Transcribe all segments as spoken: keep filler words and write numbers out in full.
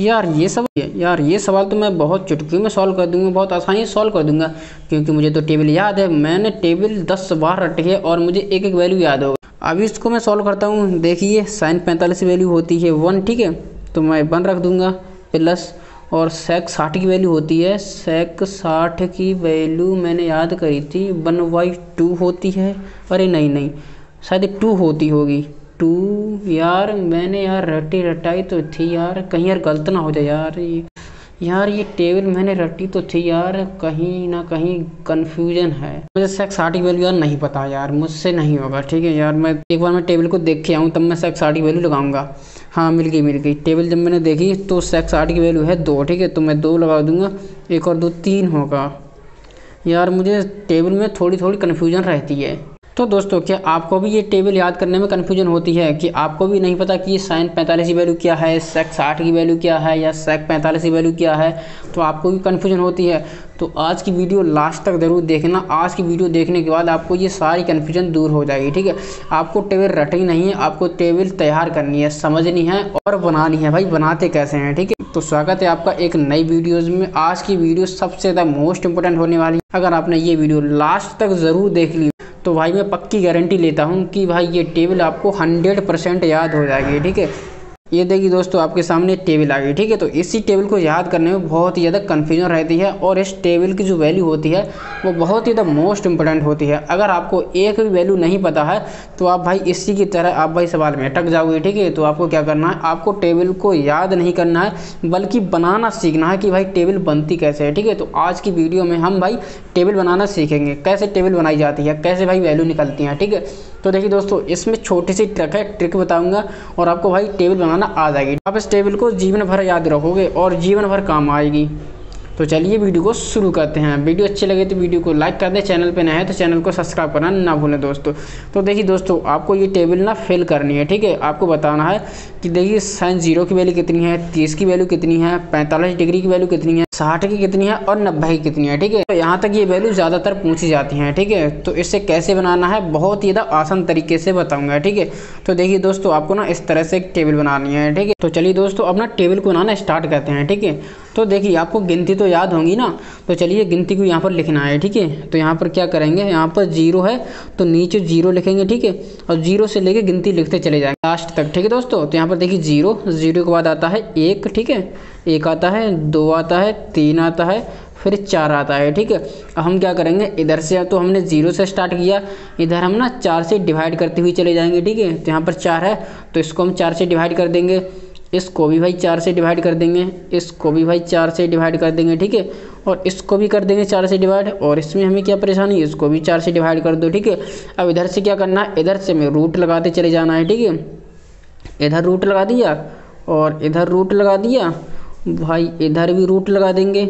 यार ये सवाल यार ये सवाल तो मैं बहुत चुटकी में सॉल्व कर दूंगा, बहुत आसानी से सॉल्व कर दूंगा, क्योंकि मुझे तो टेबल याद है। मैंने टेबल दस बार रटी है और मुझे एक एक वैल्यू याद होगा। अभी इसको मैं सॉल्व करता हूँ। देखिए साइन पैंतालीस की वैल्यू होती है वन, ठीक है, तो मैं वन रख दूँगा प्लस, और सेक साठ की वैल्यू होती है, सेक साठ की वैल्यू मैंने याद करी थी वन बाई टू होती है, अरे नहीं नहीं शायद टू होती होगी टू। यार मैंने यार रटी रटाई तो थी यार, कहीं यार गलत ना हो जाए यार। ये यार ये टेबल मैंने रटी तो थी यार, कहीं ना कहीं कन्फ्यूजन है। मुझे सेक साठ की वैल्यू यार नहीं पता यार, मुझसे नहीं होगा, ठीक है यार। मैं एक बार मैं टेबल को देख के आऊँ तब मैं सेक साठ की वैल्यू लगाऊंगा। हाँ मिल गई मिल गई। टेबल जब मैंने देखी तो सेक साठ की वैल्यू है दो, ठीक है, तो मैं दो लगा दूंगा, एक और दो तीन होगा। यार मुझे टेबल में थोड़ी थोड़ी कन्फ्यूजन रहती है। तो दोस्तों क्या आपको भी ये टेबल याद करने में कन्फ्यूजन होती है कि आपको भी नहीं पता कि ये साइन पैंतालीस की वैल्यू क्या है, सेक साठ की वैल्यू क्या है, या सेक पैंतालीस की वैल्यू क्या है, तो आपको भी कन्फ्यूजन होती है? तो आज की वीडियो लास्ट तक ज़रूर देखना। आज की वीडियो देखने के बाद आपको ये सारी कन्फ्यूजन दूर हो जाएगी, ठीक है। आपको टेबल रटनी नहीं है, आपको टेबल तैयार करनी है, समझनी है और बनानी है। भाई बनाते कैसे हैं, ठीक है। तो स्वागत है आपका एक नई वीडियोज़ में। आज की वीडियो सबसे ज़्यादा मोस्ट इंपोर्टेंट होने वाली है। अगर आपने ये वीडियो लास्ट तक ज़रूर देख ली तो भाई मैं पक्की गारंटी लेता हूं कि भाई ये टेबल आपको सौ परसेंट याद हो जाएगी, ठीक है। ये देखिए दोस्तों आपके सामने टेबल आ गई, ठीक है। तो इसी टेबल को याद करने में बहुत ही ज़्यादा कन्फ्यूजन रहती है, और इस टेबल की जो वैल्यू होती है वो बहुत ही ज़्यादा मोस्ट इंपॉर्टेंट होती है। अगर आपको एक भी वैल्यू नहीं पता है तो आप भाई इसी की तरह आप भाई सवाल में अटक जाओगे, ठीक है। तो आपको क्या करना है, आपको टेबल को याद नहीं करना है बल्कि बनाना सीखना है कि भाई टेबल बनती कैसे है, ठीक है। तो आज की वीडियो में हम भाई टेबल बनाना सीखेंगे, कैसे टेबल बनाई जाती है, कैसे भाई वैल्यू निकलती हैं, ठीक है। तो देखिए दोस्तों इसमें छोटी सी ट्रिक है, ट्रिक बताऊंगा और आपको भाई टेबल बनाना आ जाएगी। आप इस टेबल को जीवन भर याद रखोगे और जीवन भर काम आएगी। तो चलिए वीडियो को शुरू करते हैं। वीडियो अच्छी लगे तो वीडियो को लाइक कर दें, चैनल पे नए हैं तो चैनल को सब्सक्राइब करना ना भूलें दोस्तों। तो देखिए दोस्तों आपको ये टेबल ना फिल करनी है, ठीक है। आपको बताना है कि देखिए साइन जीरो की वैल्यू कितनी है, तीस की वैल्यू कितनी है, पैंतालीस डिग्री की वैल्यू कितनी है, साठ की कितनी है और नब्बे की कितनी है, ठीक है। तो यहाँ तक ये वैल्यू ज़्यादातर पूछी जाती हैं, ठीक है। तो इससे कैसे बनाना है बहुत ही ज़्यादा आसान तरीके से बताऊँगा, ठीक है। तो देखिए दोस्तों आपको ना इस तरह से एक टेबल बनानी है, ठीक है। तो चलिए दोस्तों अपना टेबल को बनाना स्टार्ट करते हैं, ठीक है। तो देखिए आपको गिनती तो याद होंगी ना, तो चलिए गिनती को यहाँ पर लिखना है, ठीक है। तो यहाँ पर क्या करेंगे, यहाँ पर जीरो है तो नीचे जीरो लिखेंगे, ठीक है, और जीरो से लेके गिनती लिखते चले जाएंगे लास्ट तक, ठीक है दोस्तों। तो यहाँ पर देखिए जीरो, जीरो के बाद आता है एक, ठीक है, एक आता है, दो आता है, तीन आता है, फिर चार आता है, ठीक है। अब हम क्या करेंगे इधर से, तो हमने जीरो से स्टार्ट किया, इधर हम ना चार से डिवाइड करते हुए चले जाएंगे, ठीक है। तो यहाँ पर चार है तो इसको हम चार से डिवाइड कर देंगे, इसको भी भाई चार से डिवाइड कर देंगे, इसको भी भाई चार से डिवाइड कर देंगे, ठीक है, और इसको भी कर देंगे चार से डिवाइड, और इसमें हमें क्या परेशानी है, इसको भी चार से डिवाइड कर दो, ठीक है। अब इधर से क्या करना है, इधर से हमें रूट लगाते चले जाना है, ठीक है। इधर रूट लगा दिया और इधर रूट लगा दिया, भाई इधर भी रूट लगा देंगे,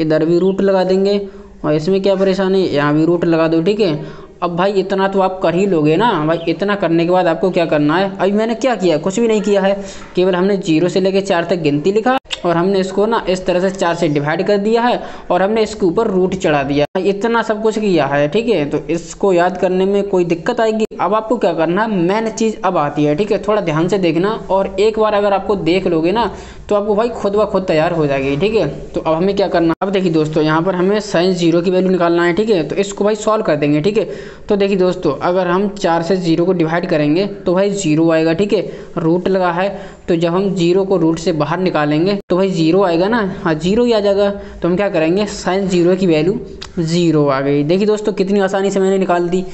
इधर भी रूट लगा देंगे, और इसमें क्या परेशानी है, यहाँ भी रूट लगा दो, ठीक है। अब भाई इतना तो आप कर ही लोगे ना। भाई इतना करने के बाद आपको क्या करना है, अभी मैंने क्या किया, कुछ भी नहीं किया है, केवल हमने जीरो से लेकर चार तक गिनती लिखा और हमने इसको ना इस तरह से चार से डिवाइड कर दिया है और हमने इसके ऊपर रूट चढ़ा दिया है, इतना सब कुछ किया है, ठीक है। तो इसको याद करने में कोई दिक्कत आएगी? अब आपको क्या करना है, मेन चीज़ अब आती है, ठीक है। थोड़ा ध्यान से देखना और एक बार अगर आपको देख लोगे ना तो आपको भाई खुद ब खुद तैयार हो जाएगी, ठीक है। तो अब हमें क्या करना है, अब देखिए दोस्तों यहाँ पर हमें साइन जीरो की वैल्यू निकालना है, ठीक है। तो इसको भाई सॉल्व कर देंगे, ठीक है। तो देखिए दोस्तों अगर हम चार से जीरो को डिवाइड करेंगे तो भाई जीरो आएगा, ठीक है। रूट लगा है तो जब हम जीरो को रूट से बाहर निकालेंगे तो भाई जीरो आएगा ना, हाँ जीरो ही आ जाएगा। तो हम क्या करेंगे, साइन जीरो की वैल्यू जीरो आ गई। देखिए दोस्तों कितनी आसानी से मैंने निकाल दी,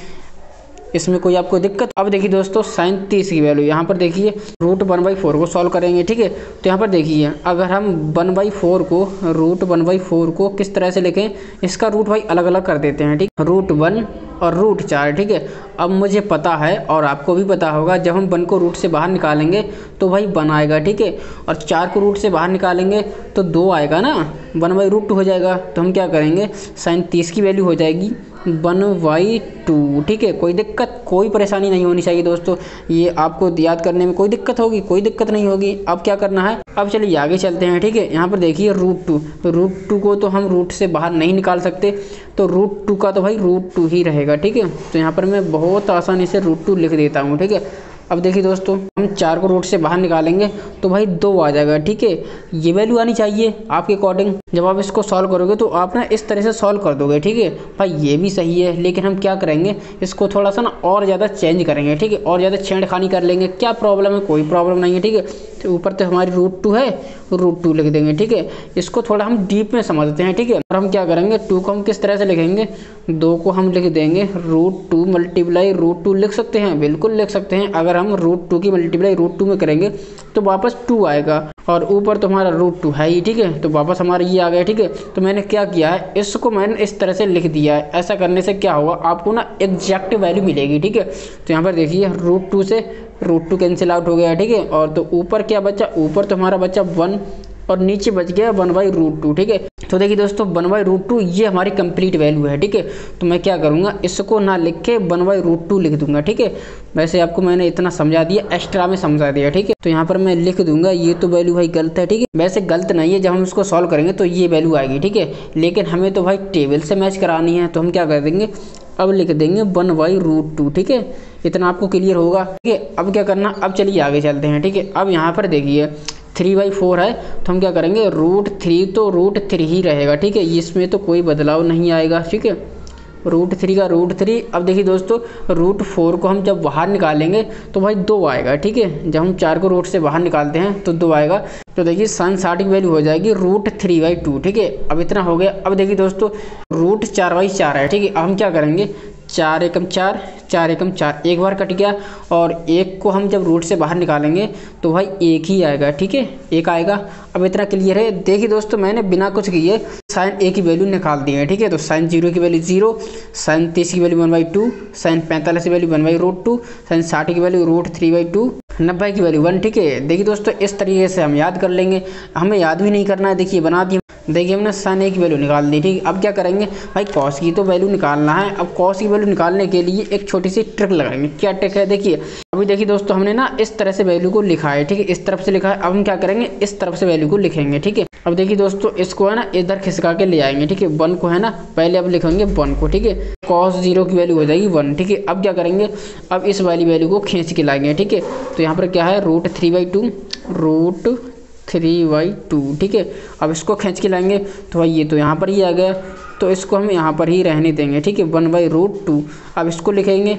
इसमें कोई आपको दिक्कत। अब देखिए दोस्तों साइन तीस की वैल्यू, यहाँ पर देखिए रूट वन बाई फोर को सॉल्व करेंगे, ठीक है। तो यहाँ पर देखिए अगर हम वन बाई फोर को रूट वन बाई फोर को किस तरह से लिखें, इसका रूट भाई अलग अलग कर देते हैं, ठीक है, रूट वन और रूट चार, ठीक है। अब मुझे पता है और आपको भी पता होगा जब हम वन को रूट से बाहर निकालेंगे तो भाई वन आएगा, ठीक है, और चार को रूट से बाहर निकालेंगे तो दो आएगा ना, वन बाई रूट टू हो जाएगा। तो हम क्या करेंगे, साइन तीस की वैल्यू हो जाएगी वन बाई टू, ठीक है। कोई दिक्कत कोई परेशानी नहीं होनी चाहिए दोस्तों, ये आपको याद करने में कोई दिक्कत होगी, कोई दिक्कत नहीं होगी। अब क्या करना है, अब चलिए आगे चलते हैं, ठीक है। यहाँ पर देखिए रूट टू, रूट टू को तो हम रूट से बाहर नहीं निकाल सकते, तो रूट टू का तो भाई रूट टू ही रहेगा, ठीक है। तो यहाँ पर मैं बहुत आसानी से रूट टू लिख देता हूँ, ठीक है। अब देखिए दोस्तों, हम चार को रूट से बाहर निकालेंगे तो भाई दो आ जाएगा। ठीक है, ये वैल्यू आनी चाहिए आपके अकॉर्डिंग। जब आप इसको सॉल्व करोगे तो आप ना इस तरह से सॉल्व कर दोगे। ठीक है भाई, ये भी सही है, लेकिन हम क्या करेंगे, इसको थोड़ा सा ना और ज़्यादा चेंज करेंगे। ठीक है, और ज़्यादा छेड़खानी कर लेंगे। क्या प्रॉब्लम है? कोई प्रॉब्लम नहीं है। ठीक है, तो ऊपर तो हमारी रूट टू है, रूट टू लिख देंगे। ठीक है, इसको थोड़ा हम डीप में समझते हैं। ठीक है, और हम क्या करेंगे, टू को हम किस तरह से लिखेंगे, दो को हम लिख देंगे root two multiply root two. लिख सकते हैं, बिल्कुल लिख सकते हैं। अगर हम रूट टू की मल्टीप्लाई रूट टू में करेंगे तो वापस टू आएगा, और ऊपर तो हमारा रूट टू है ही। ठीक है, तो वापस हमारा ये आ गया। ठीक है, तो मैंने क्या किया है, इसको मैंने इस तरह से लिख दिया है। ऐसा करने से क्या होगा, आपको ना एग्जैक्ट वैल्यू मिलेगी। ठीक है, तो यहाँ पर देखिए रूट टू से रूट टू कैंसिल आउट हो गया। ठीक है, और तो ऊपर क्या बचा, ऊपर तो हमारा बचा वन, और नीचे बच गया वन बाई रूट टू। ठीक है, तो देखिए दोस्तों, वन बाई रूट टू ये हमारी कंप्लीट वैल्यू है। ठीक है, तो मैं क्या करूँगा, इसको ना लिख के वन बाई रूट टू लिख दूंगा। ठीक है, वैसे आपको मैंने इतना समझा दिया, एक्स्ट्रा में समझा दिया। ठीक है, तो यहाँ पर मैं लिख दूंगा ये तो वैल्यू भाई गलत है। ठीक है, वैसे गलत नहीं है, जब हम इसको सॉल्व करेंगे तो ये वैल्यू आएगी। ठीक है, लेकिन हमें तो भाई टेबल से मैच करानी है, तो हम क्या कर देंगे, अब लिख देंगे वन बाई रूट टू। ठीक है, इतना आपको क्लियर होगा। ठीक है, अब क्या करना, अब चलिए आगे चलते हैं। ठीक है, अब यहाँ पर देखिए थ्री बाई फोर है, तो हम क्या करेंगे, रूट थ्री तो रूट थ्री ही रहेगा। ठीक है, इसमें तो कोई बदलाव नहीं आएगा। ठीक है, रूट थ्री का रूट थ्री। अब देखिए दोस्तों, रूट फोर को हम जब बाहर निकालेंगे तो भाई दो आएगा। ठीक है, जब हम चार को रूट से बाहर निकालते हैं तो दो आएगा। तो देखिए सन साठ की वैल्यू हो जाएगी रूट थ्री बाई टू। ठीक है, अब इतना हो गया। अब देखिए दोस्तों, रूट चार बाई चार है। ठीक है, अब हम क्या करेंगे, चार एकम चार, चार एकम चार, एक बार कट गया, और एक को हम जब रूट से बाहर निकालेंगे तो भाई एक ही आएगा। ठीक है, एक आएगा। अब इतना क्लियर है। देखिए दोस्तों, मैंने बिना कुछ किए साइन ए की वैल्यू निकाल दी है। ठीक है, तो साइन जीरो की वैल्यू जीरो, साइन तीस की value one by two, sine पैंतालीस की value one by root two, sine साठ की value root three by two, नब्बे की वैल्यू वन। ठीक है, देखिए दोस्तों, इस तरीके से हम याद कर लेंगे। हमें याद भी नहीं करना है। देखिए बना दिए, देखिए हमने साइन ए की वैल्यू निकाल दी। ठीक, अब क्या करेंगे भाई, कॉस की तो वैल्यू निकालना है। अब कॉस की वैल्यू निकालने के लिए एक छोटी सी ट्रिक लगाएंगे। क्या ट्रिक है, देखिए। अभी देखिए दोस्तों, हमने ना इस तरह से वैल्यू को लिखा है। ठीक है, इस तरफ से लिखा है। अब हम क्या करेंगे, इस तरफ से वैल्यू को लिखेंगे। ठीक है, अब देखिए दोस्तों, इसको है ना इधर खिसका के ले आएंगे। ठीक है, वन को है ना पहले अब लिखेंगे वन को। ठीक है, कॉस जीरो की वैल्यू हो जाएगी वन। ठीक है, अब क्या करेंगे, अब इस वाली वैल्यू को खींच के लाएंगे। ठीक है, तो यहाँ पर क्या है, root three by two, root three by two. ठीक है, अब इसको खींच के लाएंगे तो भाई ये तो यहाँ पर ही आ गया, तो इसको हम यहाँ पर ही रहने देंगे। ठीक है, वन बाई रूट टू। अब इसको लिखेंगे,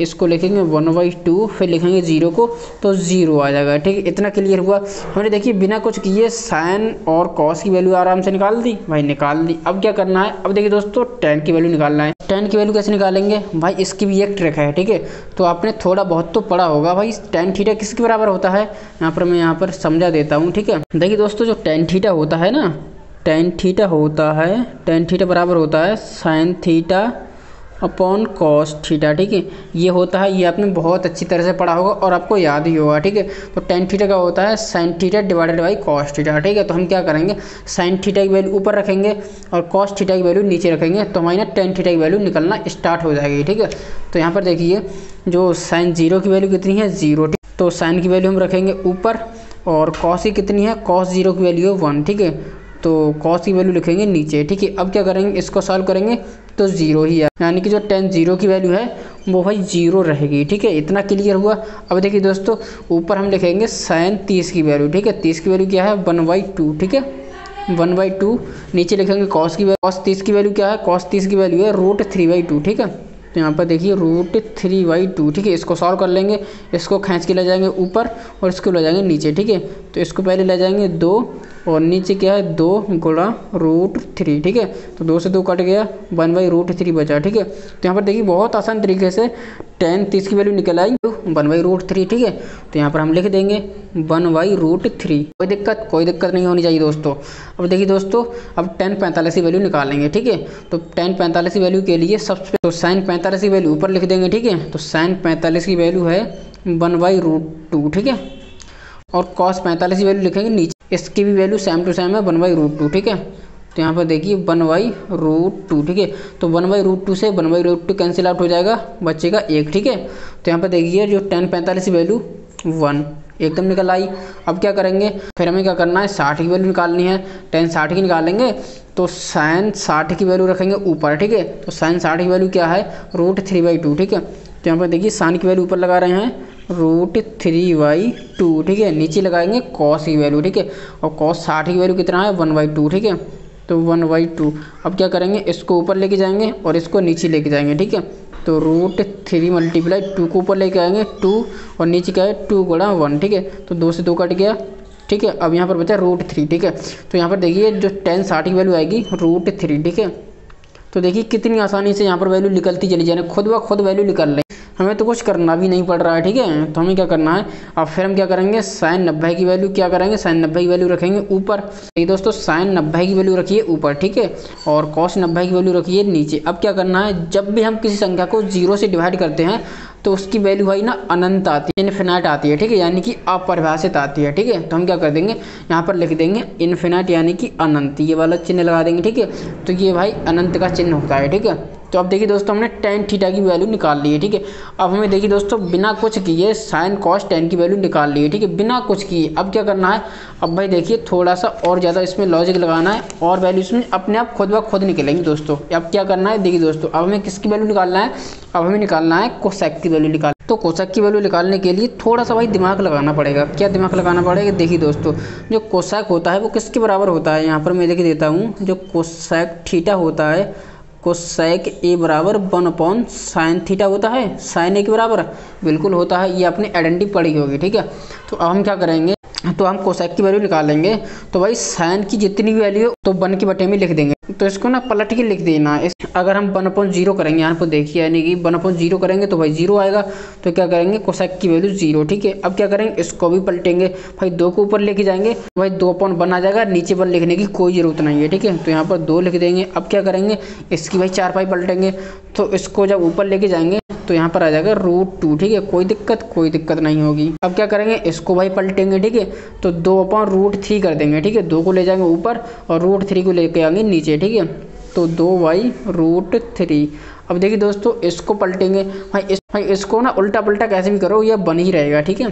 इसको लिखेंगे वन बाई टू, फिर लिखेंगे जीरो को, तो जीरो आ जाएगा। ठीक है, इतना क्लियर हुआ। हमने देखिए बिना कुछ किए साइन और कॉस की वैल्यू आराम से निकाल दी भाई, निकाल दी। अब क्या करना है, अब देखिए दोस्तों, टेन की वैल्यू निकालना है। टेन की वैल्यू कैसे निकालेंगे भाई, इसकी भी एक ट्रिक है। ठीक है, तो आपने थोड़ा बहुत तो पढ़ा होगा भाई, टेन थीटा किसके बराबर होता है, यहाँ पर मैं यहाँ पर समझा देता हूँ। ठीक है, देखिए दोस्तों, जो टेन थीटा होता है ना, टेन थीटा होता है, टेन थीटा बराबर होता है sine theta upon cos theta. ठीक है, ये होता है, ये आपने बहुत अच्छी तरह से पढ़ा होगा और आपको याद ही होगा। ठीक है, तो टेन थीटा का होता है sine theta divided by cos theta. ठीक है, तो हम क्या करेंगे, साइन थीटा की वैल्यू ऊपर रखेंगे और कॉस थीटा की वैल्यू नीचे रखेंगे, तो हमारी ना टेन थीटा की वैल्यू निकलना स्टार्ट हो जाएगी। ठीक है, तो यहाँ पर देखिए जो साइन जीरो की वैल्यू कितनी है, जीरो, तो साइन की वैल्यू हम रखेंगे ऊपर, और कॉस की कितनी है, कॉस जीरो की वैल्यू है वन। ठीक है, तो कॉस की वैल्यू लिखेंगे नीचे। ठीक है, अब क्या करेंगे, इसको सॉल्व करेंगे तो जीरो ही है, यानी कि जो टेन जीरो की वैल्यू है वो भाई जीरो रहेगी। ठीक है, इतना क्लियर हुआ। अब देखिए दोस्तों, ऊपर हम लिखेंगे साइन तीस की वैल्यू। ठीक है, तीस की वैल्यू क्या है, वन बाई टू। ठीक है, वन बाई टू। नीचे लिखेंगे कॉस की वैल्यू, कॉस तीस की वैल्यू क्या है, कॉस तीस की वैल्यू है रूट थ्री बाई टू। ठीक है, तो यहाँ पर देखिए रूट थ्री बाई टू। ठीक है, इसको सॉल्व कर लेंगे, इसको खींच के ले जाएंगे ऊपर और इसको ले जाएंगे नीचे। ठीक है, तो इसको पहले ले जाएंगे दो, और नीचे क्या है, दो गुणा रूट थ्री। ठीक है, तो दो से दो कट गया, वन बाई रूट थ्री बचा। ठीक है, तो यहाँ पर देखिए बहुत आसान तरीके से टेन तीस की वैल्यू निकल आई, वन बाई रूट थ्री। ठीक है, तो यहाँ पर हम लिख देंगे वन बाई रूट थ्री। कोई दिक्कत कोई दिक्कत नहीं होनी चाहिए दोस्तों। अब देखिए दोस्तों, अब टेन पैंतालीस की वैल्यू निकालेंगे। ठीक है, तो टेन पैंतालीस की वैल्यू के लिए सबसे तो साइन पैंतालीस की वैल्यू ऊपर लिख देंगे। ठीक है, तो साइन पैंतालीस की वैल्यू है वन बाई रूट टू। ठीक है, और कॉस पैंतालीस की वैल्यू लिखेंगे नीचे, इसकी भी वैल्यू सेम टू सेम है वन बाई रूट टू। ठीक है, तो यहाँ पर देखिए वन बाई रूट टू। ठीक है, तो वन बाई रूट टू से one by root two cancel out हो जाएगा, बचेगा एक। ठीक है, तो यहाँ पर देखिए जो टेन पैंतालीस की वैल्यू वन एकदम निकल आई। अब क्या करेंगे, फिर हमें क्या करना है, साठ की वैल्यू निकालनी है। टेन साठ की निकालेंगे तो साइन साठ की वैल्यू रखेंगे ऊपर। ठीक है, तो साइन साठ की वैल्यू क्या है, रूट थ्री बाई टू। ठीक है, तो यहाँ पर देखिए साइन की वैल्यू ऊपर लगा रहे हैं, रूट थ्री बाई टू, ठीक है। नीचे लगाएंगे कॉस की वैल्यू, ठीक है, और कॉस साठ की वैल्यू कितना है, वन बाई टू, ठीक है, तो वन बाई टू। अब क्या करेंगे, इसको ऊपर लेके जाएंगे और इसको नीचे लेके जाएंगे, ठीक है, तो रूट थ्री मल्टीप्लाई टू को ऊपर लेके आएंगे टू, और नीचे क्या है टू गुणा वन, ठीक है, तो दो से दो कट गया, ठीक है। अब यहाँ पर बचा रूट थ्री, ठीक है, तो यहाँ पर देखिए जो टेन साठ की वैल्यू आएगी रूट थ्री, ठीक है, तो देखिए कितनी आसानी से यहाँ पर वैल्यू निकलती चली जाए, खुद ब खुद वैल्यू निकल रही, हमें तो कुछ करना भी नहीं पड़ रहा है, ठीक है। तो हमें क्या करना है, अब फिर हम क्या करेंगे, साइन नब्बे की वैल्यू क्या करेंगे, साइन नब्बे की वैल्यू रखेंगे ऊपर, ये दोस्तों साइन नब्बे की वैल्यू रखिए ऊपर, ठीक है, और कॉस नब्बे की वैल्यू रखिए नीचे। अब क्या करना है, जब भी हम किसी संख्या को जीरो से डिवाइड करते हैं तो उसकी वैल्यू भाई ना अनंत आती है, इन्फिनाइट आती है, ठीक है, यानी कि अपरिभाषित आती है, ठीक है। तो हम क्या कर देंगे, यहाँ पर लिख देंगे इन्फिनाइट यानी कि अनंत, ये वाला चिन्ह लगा देंगे, ठीक है, तो ये भाई अनंत का चिन्ह होता है, ठीक है। तो अब देखिए दोस्तों हमने टेन थीटा की वैल्यू निकाल ली है, ठीक है। अब हमें देखिए दोस्तों बिना कुछ किए साइन कॉस टेन की वैल्यू निकाल ली है, ठीक है, बिना कुछ किए। अब क्या करना है, अब भाई देखिए थोड़ा सा और ज़्यादा इसमें लॉजिक लगाना है और वैल्यू इसमें अपने आप खुद ब खुद निकलेंगे दोस्तों। अब क्या करना है, देखिए दोस्तों अब हमें किसकी वैल्यू निकालना है, अब हमें निकालना है कोसेक की वैल्यू निकाल, तो कोसेक की वैल्यू निकालने के लिए थोड़ा सा भाई दिमाग लगाना पड़ेगा। क्या दिमाग लगाना पड़ेगा, देखिए दोस्तों जो कोसेक होता है वो किसके बराबर होता है, यहाँ पर मैं लिख देता हूँ, जो कोसेक थीटा होता है, कोसेक ए बराबर वन अपॉन साइन थीटा होता है, साइन ए के बराबर बिल्कुल होता है, ये आपने आइडेंटिटी पढ़ी होगी, ठीक है। तो अब हम क्या करेंगे, तो हम कोसेक की वैल्यू निकालेंगे, तो भाई साइन की जितनी भी वैल्यू हो तो वन के बटे में लिख देंगे, तो इसको ना पलट के लिख देना है। अगर हम वन अपॉन जीरो करेंगे, यहाँ पर देखिए यानी कि वन अपॉन जीरो करेंगे तो भाई जीरो आएगा, तो क्या करेंगे कोसेक की वैल्यू जीरो, ठीक है। अब क्या करेंगे, इसको भी पलटेंगे, भाई दो को ऊपर लेके जाएंगे, भाई दो अपॉन वन आ जाएगा, नीचे वन लिखने की कोई ज़रूरत नहीं है, ठीक है, तो यहाँ पर दो लिख देंगे। अब क्या करेंगे, इसकी भाई चार पाई पलटेंगे, तो इसको जब ऊपर लेके जाएंगे तो यहाँ पर आ जाएगा रूट टू, ठीक है, कोई दिक्कत कोई दिक्कत नहीं होगी। अब क्या करेंगे, इसको भाई पलटेंगे, ठीक है, तो दो अपॉन रूट थ्री कर देंगे, ठीक है, दो को ले जाएंगे ऊपर और रूट थ्री को लेके आएंगे नीचे, ठीक है, तो दो बाई रूट थ्री। अब देखिए दोस्तों इसको पलटेंगे, भाई इस भाई इसको ना उल्टा पलटा कैसे भी करो यह बन ही रहेगा, ठीक है,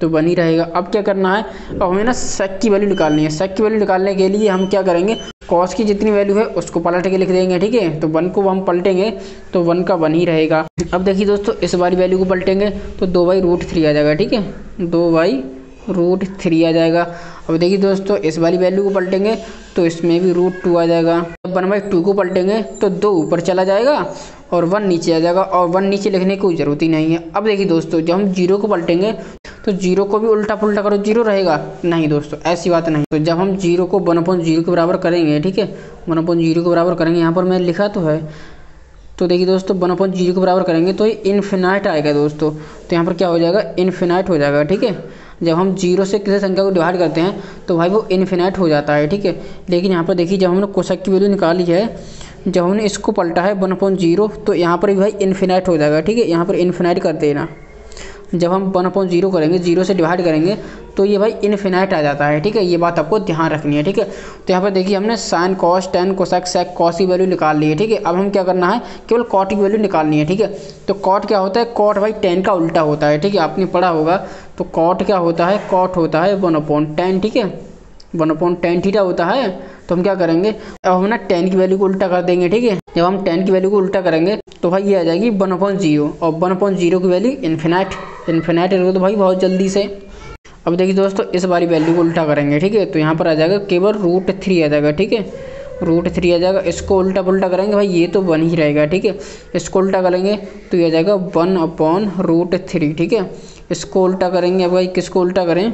तो बन ही रहेगा। अब क्या करना है, अब हमें ना सेक की वैल्यू निकालनी है। सेक की वैल्यू निकालने के लिए हम क्या करेंगे, कॉस की जितनी वैल्यू है उसको पलट के लिख देंगे, ठीक है, तो वन को हम पलटेंगे तो वन का वन ही रहेगा। अब देखिए दोस्तों इस बारी वैल्यू को पलटेंगे तो दो बाई रूट थ्री आ जाएगा, ठीक है, दो बाई रूट थ्री आ जाएगा। अब देखिए दोस्तों इस वाली वैल्यू को पलटेंगे तो इसमें भी रूट टू आ जाएगा। अब वन बाई टू को पलटेंगे तो दो ऊपर चला जाएगा और वन नीचे आ जाएगा, और वन नीचे लिखने की कोई ज़रूरत ही नहीं है। अब देखिए दोस्तों जब हम जीरो को पलटेंगे तो जीरो को भी उल्टा पुल्टा करो जीरो रहेगा, नहीं दोस्तों ऐसी बात नहीं। तो जब हम जीरो को वन अपॉन जीरो के बराबर करेंगे, ठीक है, वन अपॉन जीरो के बराबर करेंगे, यहाँ पर मैं लिखा तो है, तो देखिए दोस्तों वन अपॉन जीरो के बराबर करेंगे तो ये इन्फिनाइट आएगा दोस्तों, तो यहाँ पर क्या हो जाएगा इन्फिनाइट हो जाएगा, ठीक है। जब हम जीरो से किसी संख्या को डिवाइड करते हैं तो भाई वो इन्फिनाइट हो जाता है, ठीक है। लेकिन यहाँ पर देखिए जब हमने कोसेक की वैल्यू निकाली है, जब हमने इसको पलटा है वन अपॉन जीरो, तो यहाँ पर भी भाई इन्फिनाइट हो जाएगा, ठीक है, यहाँ पर इन्फिनाइट कर देना। जब हम वन अपॉन जीरो करेंगे, जीरो से डिवाइड करेंगे तो ये भाई इन्फिनाइट आ जाता है, ठीक है, ये बात आपको ध्यान रखनी है, ठीक है। तो यहाँ पर देखिए हमने sine cos tan cosec sec cos की वैल्यू निकाल ली है, ठीक है। अब हम क्या करना है, केवल कॉट की वैल्यू निकालनी है, ठीक है। तो कॉट क्या होता है, कॉट भाई टेन का उल्टा होता है, ठीक है, आपने पढ़ा होगा। तो कॉट क्या होता है, कॉट होता है वन अपॉन टेन, ठीक है, वन अपॉन टेन थीटा होता है। तो हम क्या करेंगे, अब हम ना टेन की वैल्यू को उल्टा कर देंगे, ठीक है। जब हम टेन की वैल्यू को उल्टा करेंगे तो भाई ये आ जाएगी वन अपॉन जीरो, और वन अपॉन जीरो की वैल्यू इन्फिनाइट, इन्फिनाइट हो तो भाई बहुत जल्दी से। अब देखिए दोस्तों इस बारी वैल्यू को उल्टा करेंगे, ठीक है, तो यहाँ पर आ जाएगा केवल रूट थ्री आ जाएगा, ठीक है, रूट थ्री आ जाएगा। इसको उल्टा पुल्टा करेंगे भाई ये तो वन ही रहेगा, ठीक है, इसको उल्टा करेंगे तो ये आ जाएगा वन अपॉन रूट थ्री, ठीक है, इसको उल्टा करेंगे। अब भाई किसको उल्टा करें,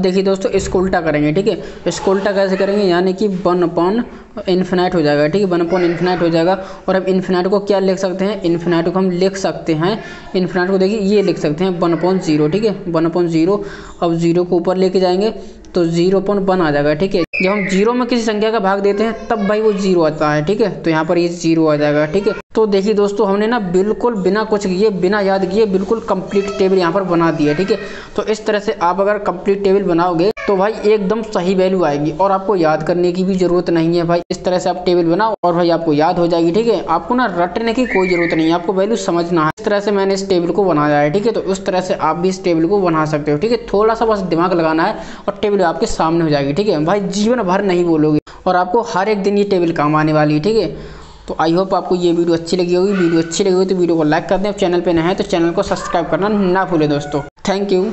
देखिए दोस्तों इसको उल्टा करेंगे, ठीक है, इसको उल्टा कैसे करेंगे, यानी कि वन अपॉन इन्फिनाइट हो जाएगा, ठीक है, वन अपॉन इन्फिनाइट हो जाएगा। और अब इन्फिनाइट को क्या लिख सकते हैं, इन्फिनाइट को हम लिख सकते हैं, इन्फिनाइट को देखिए ये लिख सकते हैं वन अपॉन जीरो, ठीक है, वन अपॉन जीरो। अब जीरो को ऊपर लेके जाएंगे तो जीरो अपॉन वन आ जाएगा, ठीक है। जब हम जीरो में किसी संख्या का भाग देते हैं तब भाई वो जीरो आता है, ठीक है, तो यहाँ पर ये जीरो आ जाएगा, ठीक है। तो देखिए दोस्तों हमने ना बिल्कुल बिना कुछ किए, बिना याद किए बिल्कुल कंप्लीट टेबल यहाँ पर बना दिया, ठीक है। तो इस तरह से आप अगर कंप्लीट टेबल बनाओगे तो भाई एकदम सही वैल्यू आएगी और आपको याद करने की भी ज़रूरत नहीं है। भाई इस तरह से आप टेबल बनाओ और भाई आपको याद हो जाएगी, ठीक है, आपको ना रटने की कोई ज़रूरत नहीं है, आपको वैल्यू समझना है। इस तरह से मैंने इस टेबल को बनाया है, ठीक है, तो उस तरह से आप भी इस टेबल को बना सकते हो, ठीक है। थोड़ा सा बस दिमाग लगाना है और टेबल आपके सामने हो जाएगी, ठीक है, भाई जीवन भर नहीं बोलोगे और आपको हर एक दिन ये टेबल काम आने वाली है, ठीक है। तो आई होप आपको ये वीडियो अच्छी लगी होगी। वीडियो अच्छी लगी होगी तो वीडियो को लाइक कर दें। चैनल पर नए हैं तो चैनल को सब्सक्राइब करना ना भूलें दोस्तों। Thank you.